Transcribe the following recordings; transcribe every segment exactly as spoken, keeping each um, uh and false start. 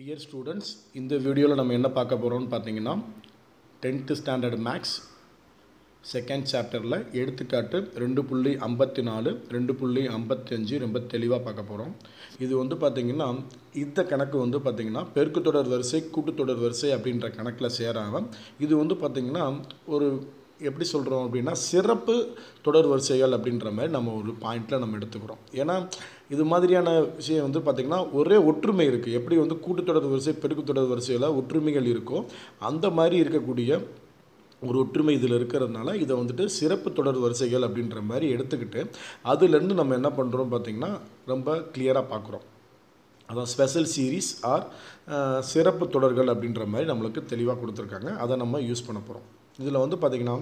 Dear students, in the video la nama enna paaka porom nu pathina tenth standard maths second chapter la eduthukattu two point five four two point five five romba teliva paaka porom. Idu vandu pathina idha kanakku vandu pathina perku thodar varsai kootu thodar varsai abindra kanakla seranga. Idu vandu pathina oru எப்படி சொல்றோம் அப்படினா சிறப்பு தொடர் வரிசைகள் அப்படின்ற மாதிரி நம்ம ஒரு பாயிண்ட்ல நம்ம எடுத்துக்கிறோம். ஏனா இது மாதிரியான விஷயம் வந்து பாத்தீங்கன்னா ஒரே ஒற்றுமை இருக்கு. எப்படி வந்து கூட்டு தொடர் வரிசை பெருக்கு தொடர் வரிசையில ஒற்றுமைகள் இருக்கோ அந்த மாதிரி இருக்கக்கூடிய ஒரு ஒற்றுமை இதில இருக்குறதனால இத வந்துட்டு சிறப்பு தொடர் வரிசைகள் அப்படின்ற மாதிரி எடுத்துக்கிட்டு அதுல இருந்து நம்ம என்ன பண்றோம் பாத்தீங்கன்னா ரொம்ப கிளியரா பார்க்கிறோம். अदा स्पेशल सीरीज आर सिरप्पु तोडर्गल अप्पडिंग्र मारी नम्मलुक्कु तेलिवा कोडुत्तिरुक्कांगा अदा नम्म यूज़ पण्ण पोरोम इदुला वंदु पाथींगना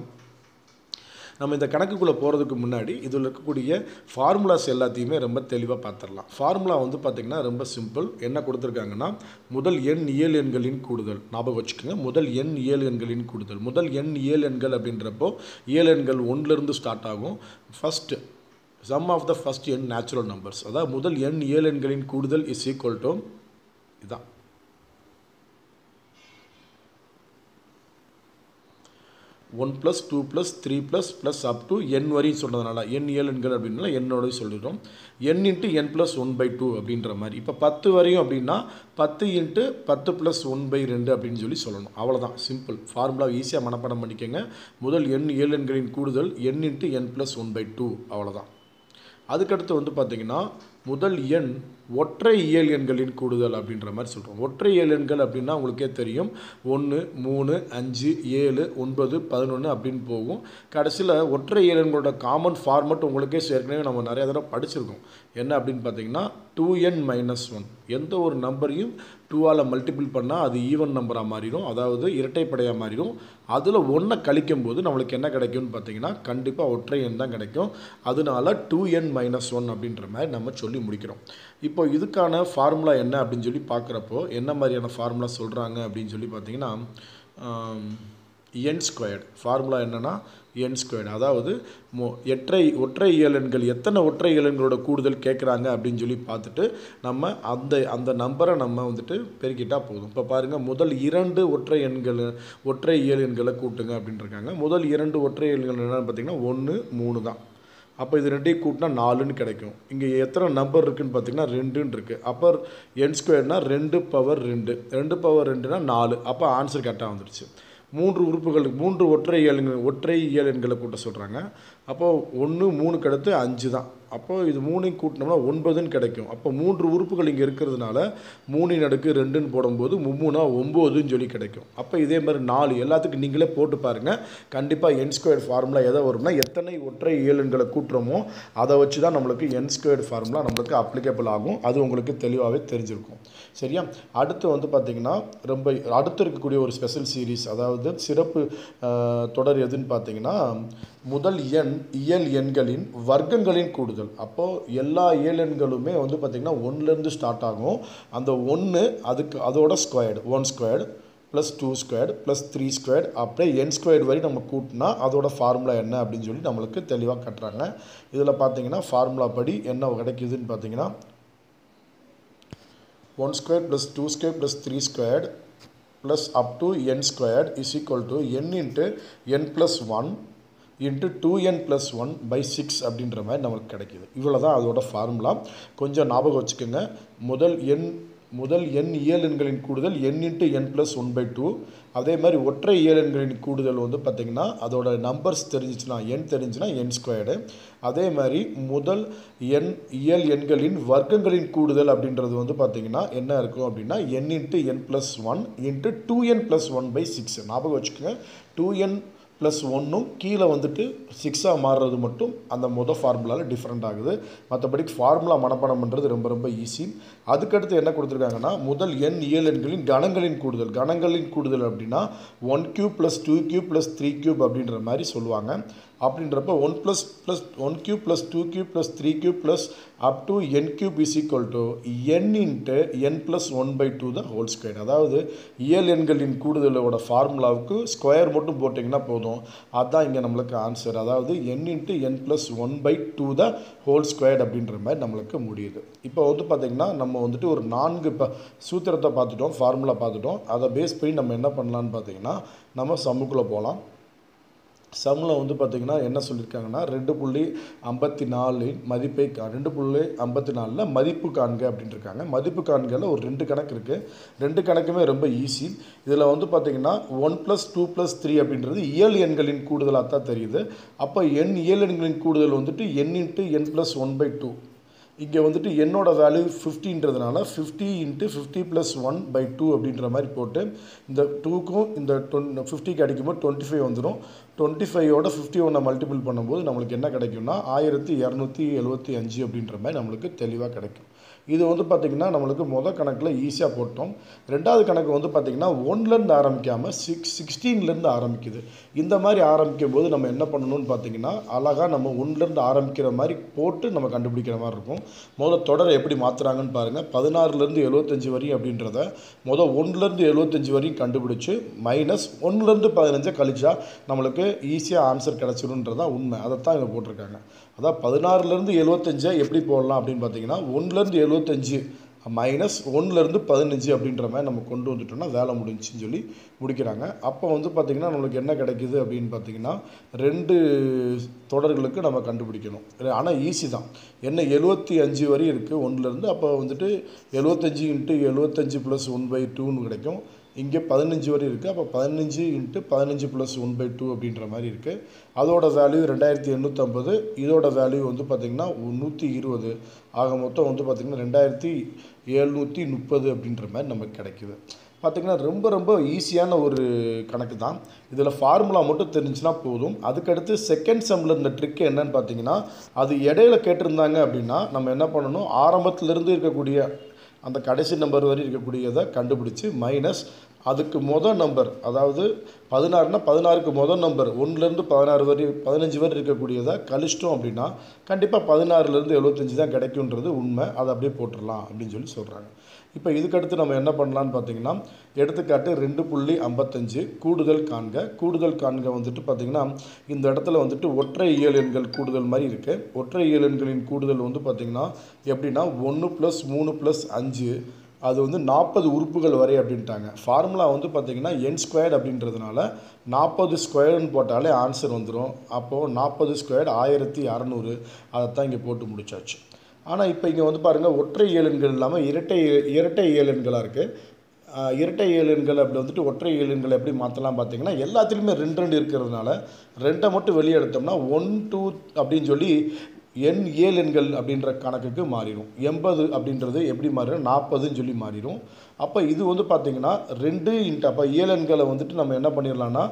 நம்ம இந்த கணக்குக்குள்ள போறதுக்கு முன்னாடி இதுல இருக்கக்கூடிய ஃபார்முலாஸ் எல்லாத்தையுமே ரொம்ப தெளிவா பாத்துறலாம். ஃபார்முலா வந்து பாத்தீங்கன்னா ரொம்ப சிம்பிள். என்ன கொடுத்திருக்காங்கன்னா முதல் எண் இயல் எண்களின் கூடுதல். ஞாபகம் வச்சுக்கங்க. முதல் எண் இயல் எண்களின் கூடுதல். முதல் எண் இயல் எண்கள் அப்படின்றப்போ இயல் எண்கள் ஒன்றில் இருந்து ஸ்டார்ட் ஆகும். First sum of the first n natural numbers adha mudal n iyal engalin koodudal is equal to idha one plus two plus three plus plus up to n vari solradanaala n iyal engal appadina n odu solrom n into n plus one by two abindra mari ipo ten variyum appadina ten into ten plus one by two appdin solli solanum avladha simple formula easy ah manapadam panikenga mudal n iyal engalin koodudal n into n plus one by two avladha அதுக்கடுத்து வந்து பாத்தீங்கன்னா முதல் எண் ஒற்றை இயல் எண்களின் கூடுதல் அப்படிங்கற மாதிரி சொல்றோம். ஒற்றை இயல் எண்கள் அப்படினா உங்களுக்கே தெரியும் one three five seven nine eleven அப்படிን போகும். கடைசில ஒற்றை இயல் எண்களோட காமன் ஃபார்மட் உங்களுக்கே சேர்க்கணும். நம்ம நிறைய தடவை படிச்சிருக்கோம். என்ன அப்படிን பாத்தீங்கன்னா two n minus one எந்த ஒரு நம்பரையும் two ஆல மல்டிபிள் பண்ணா அது ஈவன் நம்பரா மாறிடும். அதாவது இரட்டைப்படையா மாறிடும். அதுல one கழிக்கும்போது நமக்கு என்ன கிடைக்கும்னு பாத்தீங்கன்னா கண்டிப்பா ஒற்றை எண் தான் கிடைக்கும். அதனால two n minus one அப்படிங்கற மாதிரி நம்ம சொல்லி முடிக்கிறோம். இப்போ இதுக்கான ஃபார்முலா என்ன அப்படினு சொல்லி பார்க்கறப்போ என்ன மாதிரியான ஃபார்முலா சொல்றாங்க அப்படினு சொல்லி பாத்தீங்கன்னா n ஸ்கொயர்ட் ஃபார்முலா என்னன்னா n ஸ்கொயர்ட் அதாவது ஒற்றை ஒற்றை இயல் எண்கள் எத்தனை ஒற்றை இயல் எண்களோட கூடுதல் கேக்குறாங்க அப்படினு சொல்லி பார்த்துட்டு நம்ம அந்த அந்த நம்பரை நம்ம வந்துட்டு பெருக்கிட்டா போதும். இப்போ பாருங்க முதல் இரண்டு ஒற்றை எண்கள் ஒற்றை இயல் எண்களை கூட்டுங்க அப்படின்றாங்க. முதல் இரண்டு ஒற்றை இயல் எண்கள் என்னன்னு பாத்தீங்கன்னா one three தான். அப்ப இது ரெண்டையும் கூட்டினா four ன்னு கிடைக்கும். இங்க எத்தனை நம்பர் இருக்குன்னு பாத்தீங்கன்னா two ன்னு இருக்கு. அப்ப n squared னா two power two two power two னா four. அப்ப ஆன்சர் கரெக்ட்டா வந்துருச்சு. மூன்று உறுப்புகள் மூன்று ஒற்றை இயல்கள் ஒற்றை இயல் எண்களை கூட்ட சொல்றாங்க. அப்ப one three க்கு அடுத்து five தான். அப்ப இது three ஐ கூட்டினோம்னா nine ன்னு கிடைக்கும். அப்ப மூன்று உறுப்புகள் இங்க இருக்குிறதுனால three n two ன்னு போடும்போது three three nine ன்னு சொல்லி கிடைக்கும். அப்ப இதே மாதிரி four எல்லாத்துக்கும் நீங்களே போட்டு பாருங்க. கண்டிப்பா n squared ஃபார்முலா எதை வரும்னா எத்தனை ஒற்றை இயல் எண்களை கூட்றோமோ அத வச்சு தான் நமக்கு n squared ஃபார்முலா நமக்கு அப்ளிகேபிள் ஆகும். அது உங்களுக்கு தெளிவாவே தெரிஞ்சிருக்கும். சரியா? அடுத்து வந்து பாத்தீங்கன்னா ரொம்ப அடுத்து இருக்கக்கூடிய ஒரு ஸ்பெஷல் சீரிஸ் அதாவது சிறப்பு தொடர் எதுன்னு பாத்தீங்கன்னா முதல் எண் இயல் எண்களின் வர்க்கங்களின் கூடுதல். அப்போ எல்லா இயல் எண்களுமே வந்து பாத்தீங்கன்னா one ல இருந்து ஸ்டார்ட் ஆகும். அந்த one அதுக்கு அதோட squared one squared plus two squared plus three squared அப்படியே n squared வரை நம்ம கூட்டினா அதோட ஃபார்முலா என்ன அப்படினு சொல்லி நமக்கு தெளிவா கட்டறாங்க. இதல பாத்தீங்கன்னா ஃபார்முலா படி என்ன கிடைக்குதுன்னு பாத்தீங்கன்னா one squared plus two squared plus three squared plus up to n squared is equal to n into n plus one into two n plus one by six அப்படிங்கற மாதிரி நமக்கு கிடைக்குது. இவ்வளவுதான் அதோட ஃபார்முலா. கொஞ்சம் ஞாபகம் வச்சுக்கங்க. முதல் எண் முதல் எண் இயல் எண்களின் கூடுதல் n into n plus one by two. அதே மாதிரி ஒற்றை இயல் எண்களின் கூடுதல் வந்து பாத்தீங்கன்னா அதோட நம்பர்ஸ் தெரிஞ்சினா n தெரிஞ்சினா n squared. அதே மாதிரி முதல் n இயல் எண்களின் வர்க்கங்களின் கூடுதல் அப்படின்றது வந்து பாத்தீங்கன்னா என்ன இருக்கும் அப்படினா n into n plus one into two n plus one by six. ஞாபகம் வச்சுக்கங்க. two n प्लस वन கீழ வந்துட்டு six ஆ மாறுறது மட்டும் அந்த மொத ஃபார்முலால டிஃபரண்ட் ஆகுது. மத்தபடி ஃபார்முலா மனப்பாடம் பண்றது ரொம்ப ரொம்ப ஈஸி. அதுக்கு அடுத்து என்ன கொடுத்திருக்காங்கன்னா முதல் n இயல் எண்களின் கணங்களின் கூடுதல். கணங்களின் கூடுதல் அப்படினா one cube plus two cube plus three cube அப்படிங்கற மாதிரி சொல்வாங்க. அப்படின்றப்ப one plus one cube plus two cube plus three cube plus up to n cube is equal to n into n plus one by two the whole square. அதாவது இயல் எண்களின் கூடுதலோட ஃபார்முலாவுக்கு square மட்டும் போட்டீங்கன்னா போதும். போதும். அதுதான் இங்கே நம்மளுக்கு ஆன்சர். அதாவது n into n plus one by two the whole squared அப்படின்ற மாதிரி நம்மளுக்கு முடியுது. இப்போ வந்து பார்த்திங்கன்னா நம்ம வந்துட்டு ஒரு நான்கு இப்போ சூத்திரத்தை பார்த்துட்டோம், ஃபார்முலா பார்த்துட்டோம். அதை பேஸ் பண்ணி நம்ம என்ன பண்ணலான்னு பார்த்திங்கன்னா நம்ம சம்முக்குள்ளே போகலாம். சம்மில் வந்து பார்த்திங்கன்னா என்ன சொல்லியிருக்காங்கன்னா ரெண்டு புள்ளி ஐம்பத்தி நாலின் மதிப்பை கா ரெண்டு புள்ளி ஐம்பத்தி நாலில் மதிப்பு காண்க அப்படின்ட்டு இருக்காங்க. மதிப்பு காண்கையில் ஒரு ரெண்டு கணக்கு இருக்குது. ரெண்டு கணக்குமே ரொம்ப ஈஸி. இதில் வந்து பார்த்திங்கன்னா one plus two plus three அப்படின்றது இயல் எண்களின் கூடுதலாக தான் தெரியுது. அப்போ எண் இயல் எண்களின் கூடுதல் வந்துட்டு n into n plus one by two. இங்கே வந்துட்டு என்னோட வேல்யூ ஃபிஃப்டின்றதுனால fifty into fifty plus one by two அப்படின்ற மாதிரி போட்டு இந்த டூக்கும் இந்த டொன் ஃபிஃப்டிக்கு அடிக்கும்போது டுவெண்ட்டி ஃபைவ் வந்துடும். டுவெண்ட்டி ஃபைவோட ஃபிஃப்டி ஒன்னை மல்டிபிள் பண்ணும்போது நம்மளுக்கு என்ன கிடைக்கும்னா ஆயிரத்தி இரநூத்தி எழுபத்தி அஞ்சு அப்படின்ற மாதிரி நம்மளுக்கு தெளிவாக கிடைக்கும். இது வந்து பார்த்திங்கன்னா நம்மளுக்கு மொதல் கணக்கில் ஈஸியாக போட்டோம். ரெண்டாவது கணக்கு வந்து பார்த்திங்கன்னா ஒன்லேருந்து ஆரம்பிக்காமல் சிக்ஸ் சிக்ஸ்டீன்லேருந்து ஆரம்பிக்குது. இந்த மாதிரி ஆரம்பிக்கும் போது நம்ம என்ன பண்ணணும்னு பார்த்திங்கன்னா அழகாக நம்ம ஒன்லேருந்து ஆரம்பிக்கிற மாதிரி போட்டு நம்ம கண்டுபிடிக்கிற மாதிரி இருக்கும். மொதல் தொடரை எப்படி மாற்றுறாங்கன்னு பாருங்கள். பதினாறுலேருந்து எழுபத்தஞ்சி வரையும் அப்படின்றத மொதல் ஒன்றுலேருந்து எழுபத்தஞ்சி வரையும் கண்டுபிடிச்சி மைனஸ் ஒன்றுலேருந்து பதினஞ்சை கழிச்சா நம்மளுக்கு ஈஸியாக ஆன்சர் கிடச்சிடும்ன்றதான் உண்மை. அதைத்தான் இங்கே போட்டிருக்காங்க. அதான் பதினாறுலேருந்து எழுபத்தஞ்சை எப்படி போடலாம் அப்படின்னு பார்த்தீங்கன்னா ஒன்றுலேருந்து எழுபத்தஞ்சு மைனஸ் ஒன்றுலேருந்து பதினஞ்சு அப்படின்ற மாதிரி நம்ம கொண்டு வந்துட்டோம்னா வேலை முடிஞ்சுன்னு சொல்லி முடிக்கிறாங்க. அப்போ வந்து பார்த்திங்கன்னா நம்மளுக்கு என்ன கிடைக்கிது அப்படின்னு பார்த்திங்கன்னா ரெண்டு தொடர்களுக்கு நம்ம கண்டுபிடிக்கணும். ஆனால் ஈஸி தான். என்ன எழுபத்தி அஞ்சு வரி இருக்குது ஒன்றுலேருந்து. அப்போ வந்துட்டு எழுபத்தஞ்சி இன்ட்டு எழுபத்தஞ்சு ப்ளஸ் ஒன் பை டூன்னு கிடைக்கும். இங்கே பதினஞ்சு வரை இருக்குது. அப்போ பதினஞ்சு இன்ட்டு பதினஞ்சு ப்ளஸ் ஒன் பை டூ அப்படின்ற மாதிரி இருக்குது. அதோட வேல்யூ ரெண்டாயிரத்தி எண்ணூற்றம்பது. இதோட வேல்யூ வந்து பார்த்திங்கன்னா நூற்றி இருபது. ஆக மொத்தம் வந்து பார்த்திங்கன்னா ரெண்டாயிரத்தி எழுநூற்றி முப்பது அப்படின்ற மாதிரி நமக்கு கிடைக்குது. பார்த்திங்கன்னா ரொம்ப ரொம்ப ஈஸியான ஒரு கணக்கு தான். இதில் ஃபார்முலா மட்டும் தெரிஞ்சுன்னா போதும். அதுக்கடுத்து செகண்ட் சம்மில் இந்த ட்ரிக்கு என்னன்னு பார்த்திங்கன்னா அது இடையில கேட்டிருந்தாங்க அப்படின்னா நம்ம என்ன பண்ணணும், ஆரம்பத்திலேருந்து இருக்கக்கூடிய அந்த கடைசி நம்பர் வரை இருக்கக்கூடியதை கண்டுபிடிச்சி மைனஸ் அதுக்கு மொதல் நம்பர், அதாவது பதினாறுனா பதினாறுக்கு மொதல் நம்பர் ஒன்றுலேருந்து பதினாறு வரை பதினஞ்சு வரை இருக்கக்கூடியதை கழிச்சிட்டோம் அப்படின்னா கண்டிப்பாக பதினாறுலேருந்து எழுபத்தஞ்சி தான் கிடைக்குன்றது உண்மை. அதை அப்படியே போட்டுடலாம் அப்படின்னு சொல்லி சொல்கிறாங்க. இப்போ இதுக்கடுத்து நம்ம என்ன பண்ணலான்னு பார்த்திங்கன்னா எடுத்துக்காட்டு ரெண்டு புள்ளி ஐம்பத்தஞ்சு கூடுதல் காண்க. கூடுதல் காண்க வந்துட்டு பார்த்திங்கன்னா இந்த இடத்துல வந்துட்டு ஒற்றை இயல் எண்கள் கூடுதல் மாதிரி இருக்குது. ஒற்றை இயல் எண்களின் கூடுதல் வந்து பார்த்திங்கன்னா எப்படின்னா ஒன்று ப்ளஸ் மூணு ப்ளஸ் அஞ்சு அது வந்து நாற்பது உறுப்புகள் வரை அப்படின்ட்டாங்க. ஃபார்முலா வந்து பார்த்திங்கன்னா என் ஸ்கொயர்டு அப்படின்றதுனால நாற்பது ஸ்கொயர்டுன்னு போட்டாலே ஆன்சர் வந்துடும். அப்போது நாற்பது ஸ்கொயர்டு ஆயிரத்தி அறநூறு. அதைத்தான் இங்கே போட்டு முடிச்சாச்சு. ஆனால் இப்போ இங்கே வந்து பாருங்கள் ஒற்றை இயலெண்கள் இல்லாமல் இரட்டை இரட்டை இயலெண்களாக இருக்குது. இரட்டை இயலெண்கள் அப்படி வந்துட்டு ஒற்றை இயலெண்களை எப்படி மாற்றலாம் பார்த்திங்கன்னா எல்லாத்துலேயுமே ரெண்டு ரெண்டு இருக்கிறதுனால ரெண்டை மட்டும் வெளியே எடுத்தோம்னா ஒன் டூ அப்படின்னு சொல்லி என் ஏலெண்கள் அப்படின்ற கணக்குக்கு மாறிடும். எண்பது அப்படின்றது எப்படி மாறிடும், நாற்பதுன்னு சொல்லி மாறிடும். அப்போ இது வந்து பார்த்திங்கன்னா ரெண்டு இன்ட்டு அப்போ ஏலெண்களை வந்துட்டு நம்ம என்ன பண்ணிடலான்னா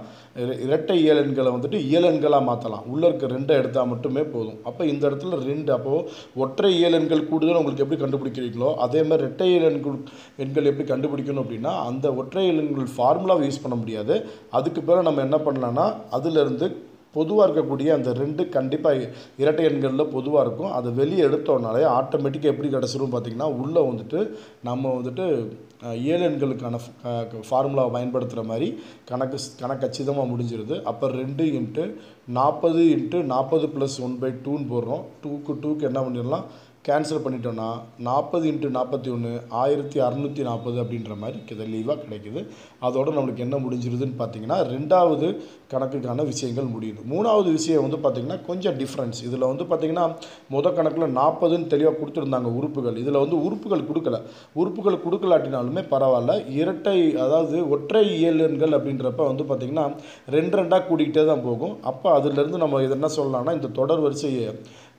இரட்டை ஏலெண்களை வந்துட்டு ஏலெண்களாக மாற்றலாம். உள்ளே இருக்க ரெண்டை எடுத்தால் மட்டுமே போதும். அப்போ இந்த இடத்துல ரெண்டு. அப்போது ஒற்றை ஏலெண்கள் கூடுதல் உங்களுக்கு எப்படி கண்டுபிடிக்கிறீங்களோ அதே மாதிரி இரட்டை ஏலெண்கள் எண்கள் எப்படி கண்டுபிடிக்கணும் அப்படின்னா அந்த ஒற்றை ஏலெண்கள் ஃபார்முலாவை யூஸ் பண்ண முடியாது. அதுக்கு பிறகு நம்ம என்ன பண்ணலான்னா அதிலிருந்து பொதுவாக இருக்கக்கூடிய அந்த ரெண்டு கண்டிப்பாக இரட்டை எண்களில் பொதுவாக இருக்கும். அதை வெளியே எடுத்தோம்னாலே ஆட்டோமேட்டிக்காக எப்படி கிடச்சிரும் பார்த்திங்கன்னா உள்ளே வந்துட்டு நம்ம வந்துட்டு ஏழெண்களுக்கான ஃபார்முலாவை பயன்படுத்துகிற மாதிரி கணக்கு கணக்கு கச்சிதமாக முடிஞ்சிருது. அப்போ ரெண்டு இன்ட்டு நாற்பது இன்ட்டு நாற்பது ப்ளஸ் ஒன் பை டூன்னு போடுறோம். டூக்கு டூக்கு என்ன பண்ணிடலாம், கேன்சல் பண்ணிட்டோன்னா நாற்பது இன்ட்டு நாற்பத்தி ஒன்று ஆயிரத்தி அறநூற்றி நாற்பது அப்படின்ற மாதிரி தெளிவாக கிடைக்குது. அதோடு நம்மளுக்கு என்ன முடிஞ்சிருதுன்னு பார்த்திங்கன்னா ரெண்டாவது கணக்குக்கான விஷயங்கள் முடியுது. மூணாவது விஷயம் வந்து பார்த்திங்கன்னா கொஞ்சம் டிஃப்ரென்ஸ். இதில் வந்து பார்த்திங்கன்னா மொதல் கணக்கில் நாற்பதுன்னு தெளிவாக கொடுத்துருந்தாங்க உறுப்புகள். இதில் வந்து உறுப்புகள் கொடுக்கல. உறுப்புகள் கொடுக்கலாட்டினாலுமே பரவாயில்ல. இரட்டை அதாவது ஒற்றை இயலெண்கள் அப்படின்றப்ப வந்து பார்த்திங்கன்னா ரெண்டு ரெண்டாக கூட்டிகிட்டே தான் போகும். அப்போ அதிலேருந்து நம்ம இது என்ன சொல்லலாம்னா இந்த தொடர் வரிசையை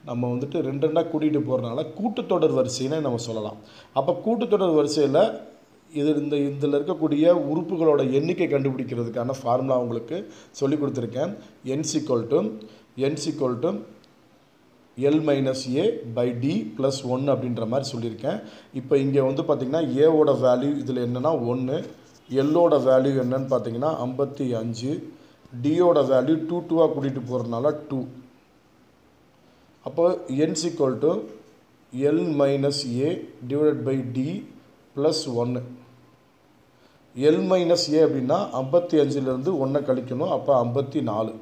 நம்ம வந்துட்டு ரெண்டு ரெண்டாக கூட்டிகிட்டு போகிறதுனால கூட்டுத்தொடர் வரிசைன்னு நம்ம சொல்லலாம். அப்போ கூட்டுத்தொடர் வரிசையில் இது இந்த இதில் இருக்கக்கூடிய உறுப்புகளோட எண்ணிக்கை கண்டுபிடிக்கிறதுக்கான ஃபார்முலா உங்களுக்கு சொல்லி கொடுத்துருக்கேன். N equal to n equal to L minus a by d plus ஒன்று அப்படின்ற மாதிரி சொல்லியிருக்கேன். இப்போ இங்கே வந்து பார்த்திங்கன்னா ஏவோட வேல்யூ இதில் என்னென்னா ஒன்று, எல்லோட வேல்யூ என்னன்னு பார்த்திங்கன்னா ஐம்பத்தி அஞ்சு, டியோட வேல்யூ டூ டூவாக கூட்டிகிட்டு போகிறதுனால டூ. அப்போ n equal to L minus a divided by d plus ஒன்று. L minus A அப்படின்னா ஐம்பத்தி அஞ்சில் இருந்து ஒன்றை கழிக்கணும். அப்போ ஐம்பத்தி நாலு.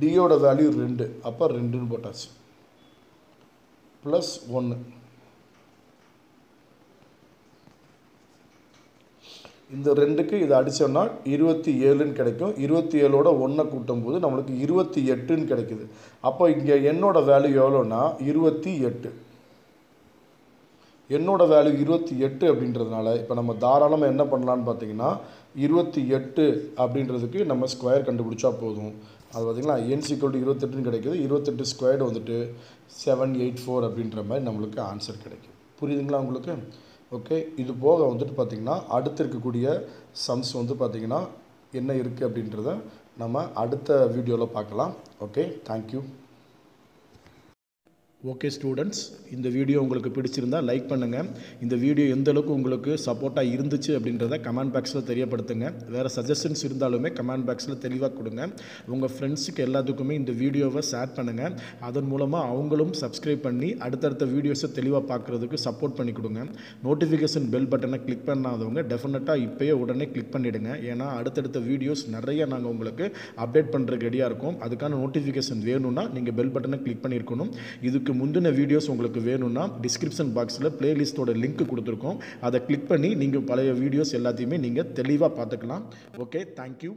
D ஓட வேல்யூ ரெண்டு, அப்போ ரெண்டுன்னு போட்டாச்சு. ப்ளஸ் ஒன்று. இந்த ரெண்டுக்கு இதை அடித்தோம்னா இருபத்தி ஏழுன்னு கிடைக்கும். இருபத்தி ஏழோட ஒன்றை கூட்டும் போது நம்மளுக்கு இருபத்தி எட்டுன்னு கிடைக்குது. அப்போ இங்கே என்னோட வேல்யூ எவ்வளோன்னா இருபத்தி எட்டு. என்னோட வேல்யூ இருபத்தி எட்டு அப்படின்றதுனால இப்போ நம்ம தாராளமாக என்ன பண்ணலான்னு பார்த்தீங்கன்னா இருபத்தி எட்டு அப்படின்றதுக்கு நம்ம ஸ்கொயர் கண்டுபிடிச்சா போதும். அது பார்த்திங்கன்னா என் ஈக்குவல் டு இருபத்தெட்டுன்னு கிடைக்கிது. இருபத்தெட்டு ஸ்கொயர்டு வந்துட்டு செவன் எயிட் ஃபோர் அப்படின்ற மாதிரி நம்மளுக்கு ஆன்சர் கிடைக்கும். புரியுதுங்களா உங்களுக்கு? ஓகே, இது போக வந்துட்டு பார்த்திங்கன்னா அடுத்து இருக்கக்கூடிய சம்ஸ் வந்து பார்த்திங்கன்னா என்ன இருக்குது அப்படின்றத நம்ம அடுத்த வீடியோவில் பார்க்கலாம். Okay, thank you. ஓகே ஸ்டூடெண்ட்ஸ், இந்த வீடியோ உங்களுக்கு பிடிச்சிருந்தால் லைக் பண்ணுங்கள். இந்த வீடியோ எந்தளவுக்கு உங்களுக்கு சப்போர்ட்டாக இருந்துச்சு அப்படின்றத கமெண்ட் பாக்ஸில் தெரியப்படுத்துங்க. வேறு சஜஷன்ஸ் இருந்தாலுமே கமெண்ட் பாக்ஸில் தெளிவாக கொடுங்க. உங்கள் ஃப்ரெண்ட்ஸுக்கு எல்லாத்துக்குமே இந்த வீடியோவை ஷேர் பண்ணுங்கள். அதன் மூலமாக அவங்களும் சப்ஸ்கிரைப் பண்ணி அடுத்தடுத்த வீடியோஸை தெளிவாக பார்க்குறதுக்கு சப்போர்ட் பண்ணி கொடுங்க. நோட்டிஃபிகேஷன் பெல் பட்டனை கிளிக் பண்ணாதவங்க டெஃபினட்டாக இப்போயே உடனே கிளிக் பண்ணிவிடுங்க. ஏன்னா அடுத்தடுத்த வீடியோஸ் நிறைய நாங்கள் உங்களுக்கு அப்டேட் பண்ணுறதுக்கு ரெடியாக இருக்கும். அதுக்கான நோட்டிஃபிகேஷன் வேணும்னா நீங்கள் பெல் பட்டனை கிளிக் பண்ணியிருக்கணும். இதுக்கு முந்தின வீடியோஸ் உங்களுக்கு வேணும்னா டிஸ்கிரிப்ஷன் பாக்ஸில் பிளேலிஸ்டோட லிங்க் கொடுத்துருக்கோம். அதை கிளிக் பண்ணி நீங்கள் பழைய வீடியோஸ் எல்லாத்தையுமே நீங்கள் தெளிவாக பார்த்துக்கலாம். Okay, thank you.